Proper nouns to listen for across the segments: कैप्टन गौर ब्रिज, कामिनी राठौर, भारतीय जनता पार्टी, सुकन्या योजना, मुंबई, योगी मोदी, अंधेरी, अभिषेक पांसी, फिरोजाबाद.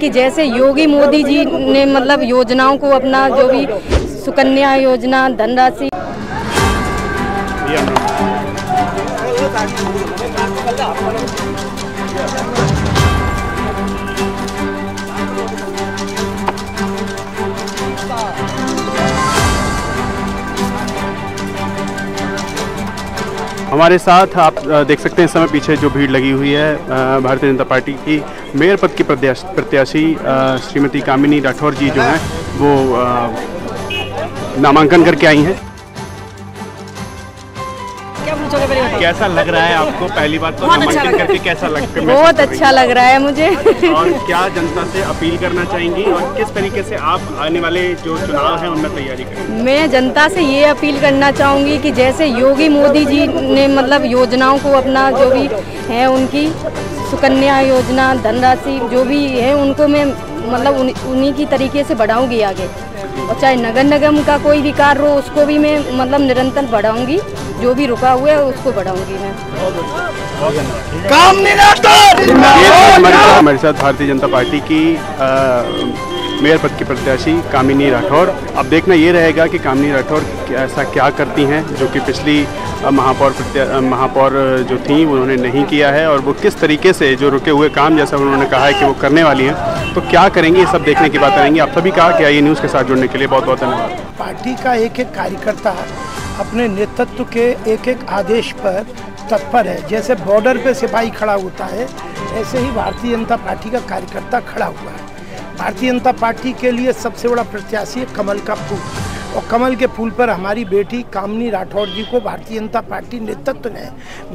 कि जैसे योगी मोदी जी ने मतलब योजनाओं को अपना जो भी सुकन्या योजना धनराशि हमारे साथ आप देख सकते हैं इस समय पीछे जो भीड़ लगी हुई है भारतीय जनता पार्टी की मेयर पद की प्रत्याशी श्रीमती कामिनी राठौर जी जो हैं वो नामांकन करके आई हैं। कैसा लग रहा है आपको? पहली बात तो नामांकन करके कैसा लग रहा है? बहुत अच्छा लग रहा है मुझे। और क्या जनता से अपील करना चाहेंगी और किस तरीके से आप आने वाले जो चुनाव हैं उनमें तैयारी करेंगे? मैं जनता से ये अपील करना चाहूँगी कि जैसे योगी मोदी जी ने मतलब योजनाओं को अपना जो भी है उनकी सुकन्या योजना धनराशि जो भी है उनको मैं मतलब उन्हीं की तरीके से बढ़ाऊँगी आगे, और चाहे नगर निगम का कोई भी कार्य हो उसको भी मैं मतलब निरंतर बढ़ाऊँगी, जो भी रुका हुआ है उसको बढ़ाऊंगी मैं। हमारे साथ भारतीय जनता पार्टी की मेयर पद की प्रत्याशी कामिनी राठौर। अब देखना ये रहेगा कि कामिनी राठौर ऐसा क्या करती हैं जो कि पिछली महापौर जो थी उन्होंने नहीं किया है, और वो किस तरीके से जो रुके हुए काम जैसा उन्होंने कहा है कि वो करने वाली हैं, तो क्या करेंगी ये सब देखने की बात आएंगी। आप सभी का क्या ये न्यूज़ के साथ जुड़ने के लिए बहुत बहुत धन्यवाद। पार्टी का एक एक कार्यकर्ता अपने नेतृत्व के एक एक आदेश पर तत्पर है। जैसे बॉर्डर पे सिपाही खड़ा होता है ऐसे ही भारतीय जनता पार्टी का कार्यकर्ता खड़ा हुआ है। भारतीय जनता पार्टी के लिए सबसे बड़ा प्रत्याशी है कमल का फूल, और कमल के फूल पर हमारी बेटी कामिनी राठौर जी को भारतीय जनता पार्टी नेतृत्व ने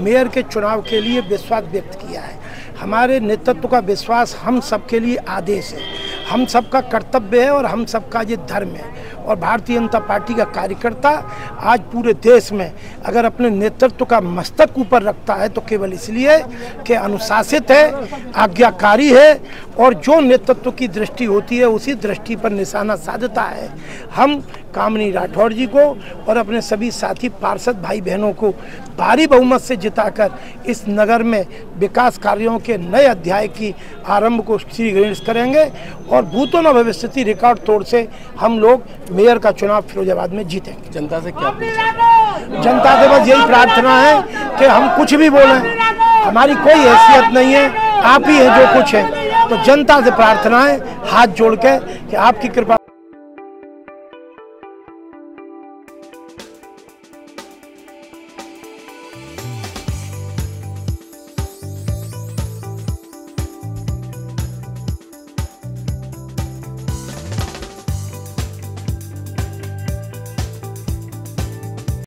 मेयर के चुनाव के लिए विश्वास व्यक्त किया है। हमारे नेतृत्व का विश्वास हम सब के लिए आदेश है, हम सब का कर्तव्य है और हम सब का ये धर्म है। और भारतीय जनता पार्टी का कार्यकर्ता आज पूरे देश में अगर अपने नेतृत्व का मस्तक ऊपर रखता है तो केवल इसलिए कि अनुशासित है, आज्ञाकारी है, और जो नेतृत्व की दृष्टि होती है उसी दृष्टि पर निशाना साधता है। हम कामिनी राठौर जी को और अपने सभी साथी पार्षद भाई बहनों को भारी बहुमत से जिताकर इस नगर में विकास कार्यों के नए अध्याय की आरंभ को श्रीगणेश करेंगे, और भूतों न भविष्यति रिकॉर्ड तोड़ से हम लोग मेयर का चुनाव फिरोजाबाद में जीतेंगे। जनता से क्या? जनता से बस यही प्रार्थना है कि हम कुछ भी बोलें, हमारी कोई हैसियत नहीं है, आप ही है जो कुछ है। तो जनता से प्रार्थना है हाथ जोड़ के कि आपकी कृपा